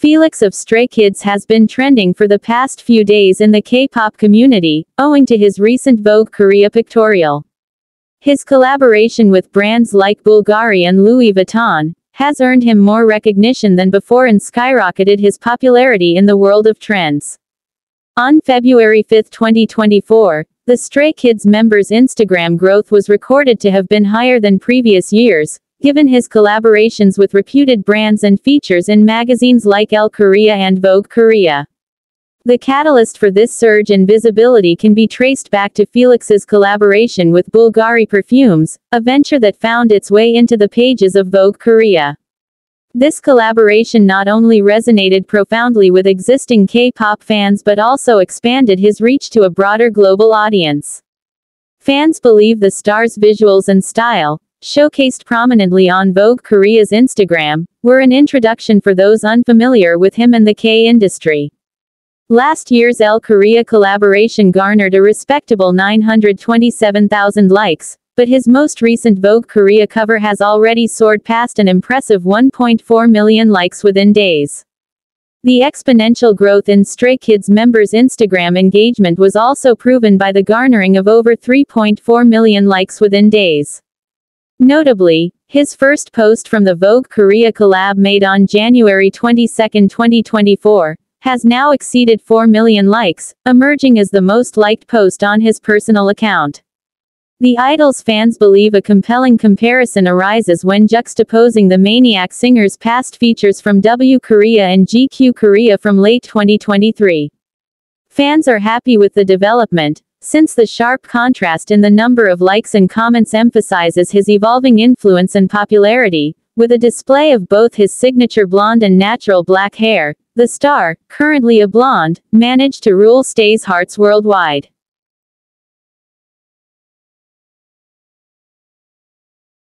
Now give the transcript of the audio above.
Felix of Stray Kids has been trending for the past few days in the K-pop community, owing to his recent Vogue Korea pictorial. His collaboration with brands like Bulgari and Louis Vuitton has earned him more recognition than before and skyrocketed his popularity in the world of trends. On February 5, 2024, the Stray Kids member's Instagram growth was recorded to have been higher than previous years, given his collaborations with reputed brands and features in magazines like Elle Korea and Vogue Korea. The catalyst for this surge in visibility can be traced back to Felix's collaboration with Bulgari Perfumes, a venture that found its way into the pages of Vogue Korea. This collaboration not only resonated profoundly with existing K-pop fans but also expanded his reach to a broader global audience. Fans believe the star's visuals and style, showcased prominently on Vogue Korea's Instagram, were an introduction for those unfamiliar with him and the K industry. Last year's Elle Korea collaboration garnered a respectable 927,000 likes, but his most recent Vogue Korea cover has already soared past an impressive 1.4 million likes within days. The exponential growth in Stray Kids members' Instagram engagement was also proven by the garnering of over 3.4 million likes within days. Notably, his first post from the Vogue Korea collab made on January 22, 2024, has now exceeded 4 million likes, emerging as the most liked post on his personal account. The idol's fans believe a compelling comparison arises when juxtaposing the maniac singer's past features from W Korea and GQ Korea from late 2023. Fans are happy with the development, since the sharp contrast in the number of likes and comments emphasizes his evolving influence and popularity. With a display of both his signature blonde and natural black hair, the star, currently a blonde, managed to rule stays' hearts worldwide.